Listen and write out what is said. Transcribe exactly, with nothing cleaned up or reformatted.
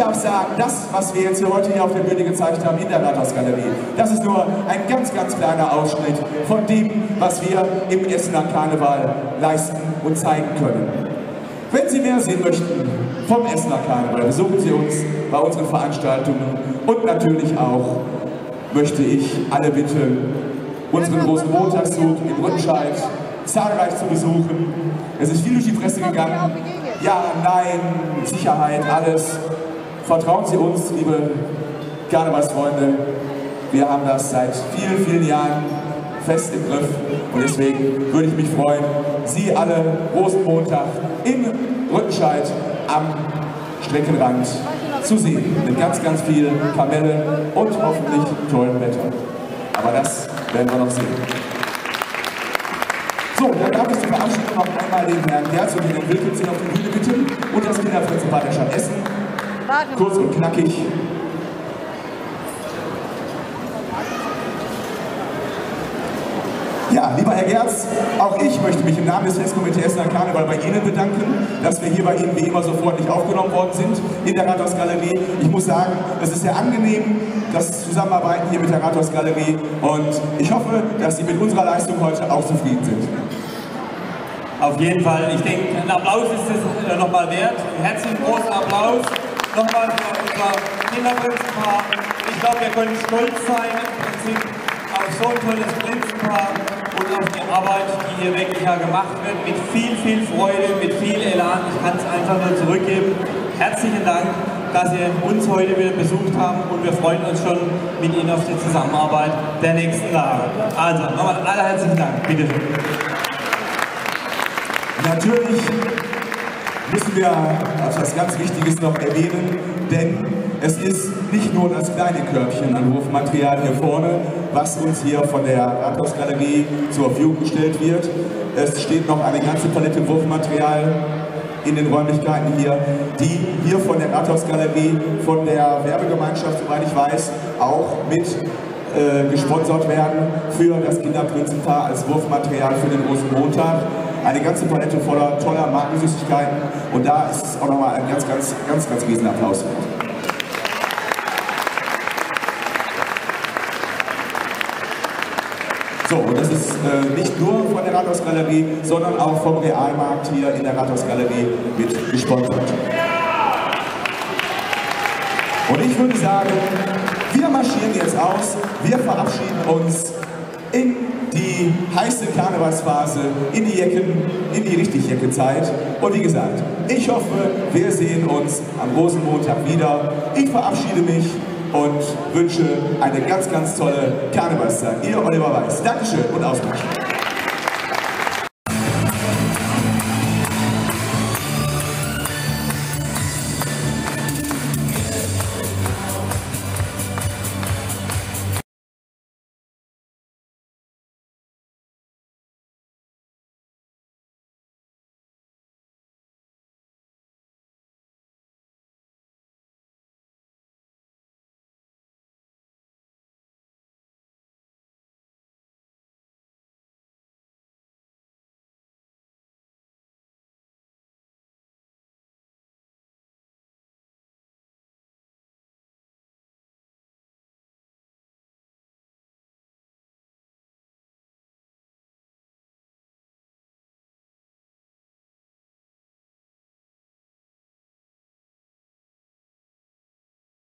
darf sagen, das, was wir jetzt hier heute hier auf der Bühne gezeigt haben, in der Rathausgalerie, das ist nur ein ganz, ganz kleiner Ausschnitt von dem, was wir im Essener Karneval leisten und zeigen können. Wenn Sie mehr sehen möchten vom Essener Karneval, besuchen Sie uns bei unseren Veranstaltungen und natürlich auch möchte ich alle bitten, unseren großen Montagszug im Rüttenscheid zahlreich zu besuchen. Es ist viel durch die Presse gegangen. Ja, nein, Sicherheit, alles. Vertrauen Sie uns, liebe Karnevalsfreunde. Wir haben das seit vielen, vielen Jahren fest im Griff. Und deswegen würde ich mich freuen, Sie alle Rosenmontag in Rüttenscheid am Streckenrand zu sehen. Mit ganz, ganz viel Kamelle und hoffentlich tollen Wetter. Aber das werden wir noch sehen. So, dann darf ich zur Verabschiedung noch einmal den Herrn Gerz und den Herrn Wilkinson auf die Bühne bitten und das Kinderfreizentbad der Stadt Essen. Kurz und knackig. Ja, lieber Herr Gerz, auch ich möchte mich im Namen des Festkomitees Essener Karneval bei Ihnen bedanken, dass wir hier bei Ihnen wie immer so freundlich aufgenommen worden sind in der Rathausgalerie. Ich muss sagen, es ist sehr angenehm, das Zusammenarbeiten hier mit der Rathausgalerie und ich hoffe, dass Sie mit unserer Leistung heute auch zufrieden sind. Auf jeden Fall. Ich denke, ein Applaus ist es nochmal wert. Herzlichen großen Applaus nochmal für unser Kinderprinzenpaar. Ich glaube, wir können stolz sein im Prinzip auf so ein tolles Prinzenpaar. Auf die Arbeit, die hier wirklich ja gemacht wird, mit viel, viel Freude, mit viel Elan. Ich kann es einfach nur zurückgeben. Herzlichen Dank, dass ihr uns heute wieder besucht habt und wir freuen uns schon mit Ihnen auf die Zusammenarbeit der nächsten Tage. Also, nochmal allerherzlichen Dank. Bitte. Natürlich müssen wir etwas ganz Wichtiges noch erwähnen, denn es ist nicht nur das kleine Körbchen an Hofmaterial hier vorne, was uns hier von der Rathausgalerie zur Verfügung gestellt wird. Es steht noch eine ganze Palette Wurfmaterial in den Räumlichkeiten hier, die hier von der Rathausgalerie, von der Werbegemeinschaft, soweit ich weiß, auch mit äh, gesponsert werden für das Kinderprinzenpaar als Wurfmaterial für den Rosenmontag. Eine ganze Palette voller toller Markensüßigkeiten und da ist es auch nochmal ein ganz, ganz, ganz, ganz riesen Applaus. So, und das ist äh, nicht nur von der Rathausgalerie, sondern auch vom Realmarkt hier in der Rathausgalerie mit gesponsert. Und ich würde sagen, wir marschieren jetzt aus, wir verabschieden uns in die heiße Karnevalsphase, in die Jecken, in die richtig Jecke-Zeit. Und wie gesagt, ich hoffe, wir sehen uns am Rosenmontag wieder. Ich verabschiede mich und wünsche eine ganz, ganz tolle Karnevalszeit. Ihr Oliver Weiß. Dankeschön und Austausch.